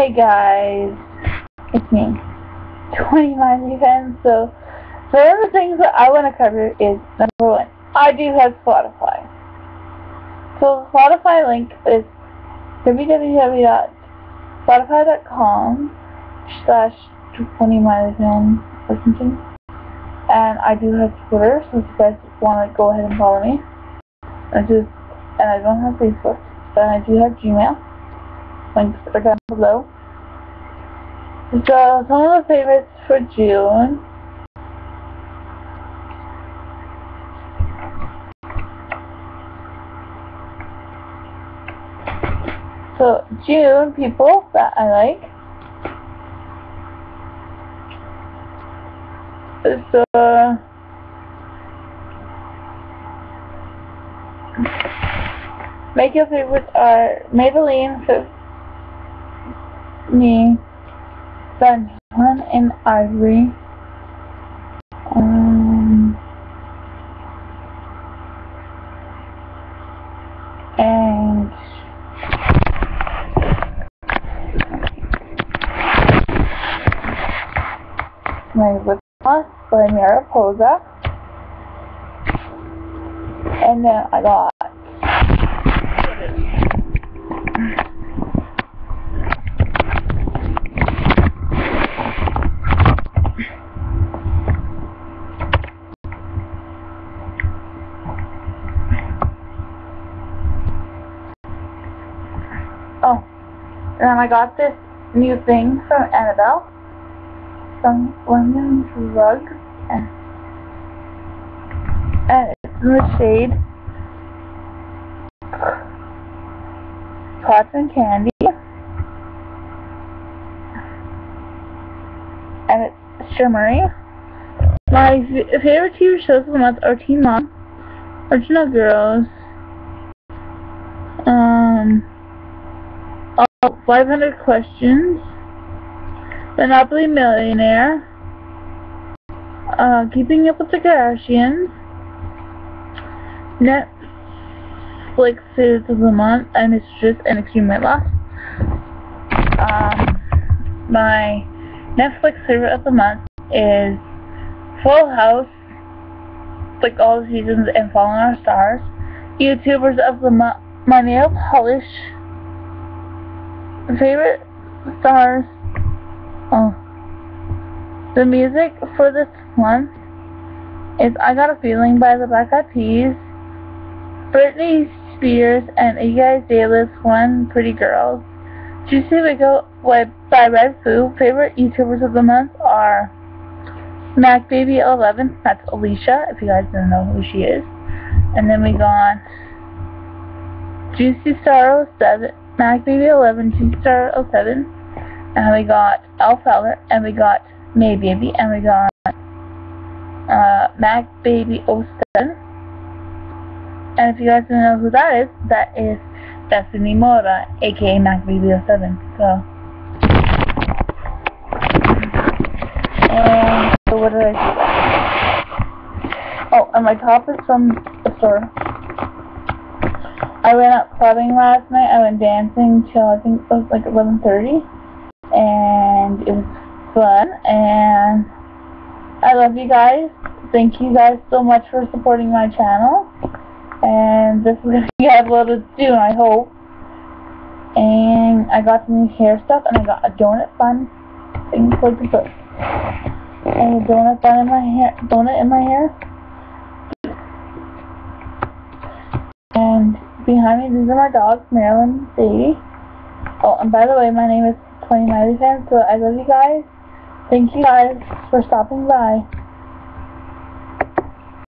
Hey guys, it's me, 20mileyfans. So some of the things that I want to cover is, number one, I do have Spotify. So the Spotify link is www.spotify.com/20mileyfans or something. And I do have Twitter, so if you guys want to go ahead and follow me. And I don't have Facebook, but I do have Gmail. Links are down below. So some of the favorites for June. So June people that I like. So makeup favorites are Maybelline, Me, Van Halen, and Ivory. And my lip gloss by Mariposa. And then I got I got this new thing from Annabelle, some women's rug, and it's in the shade Cotton Candy, and it's shimmery. My favorite TV shows of the month are Teen Mom, Original Girls, 500 Questions, Monopoly Millionaire, Keeping Up with the Kardashians, Netflix series of the month, and Mistress and Extreme Weight Loss. My Netflix favorite of the month is Full House, like all the seasons, and Fault in Our Stars. YouTubers of the month, my nail polish favorite stars. Oh, the music for this month is "I Got a Feeling" by the Black Eyed Peas, Britney Spears and Iggy Azalea's "One Pretty Girls," "Juicy Wiggle" by Red Foo. Favorite YouTubers of the month are MacBaby11, that's Alicia, if you guys don't know who she is, and then we got JuicyStar07. MacBaby11, JuicyStar07, and we got Elle Fowler, and we got Maybaby, and we got MacBaby07, and if you guys don't know who that is Destiny Mora, aka MacBaby07. So what did I do? Oh, and my top is from the store. I went out clubbing last night. I went dancing till I think it was like 11:30, and it was fun, and I love you guys. Thank you guys so much for supporting my channel, and this is going to be uploaded soon, I hope. And I got some new hair stuff, and I got a donut bun thing for the book, and a donut bun in my hair, and behind me, these are my dogs, Marilyn C. Oh, and by the way, my name is 20mileyfans, so I love you guys. Thank you guys for stopping by.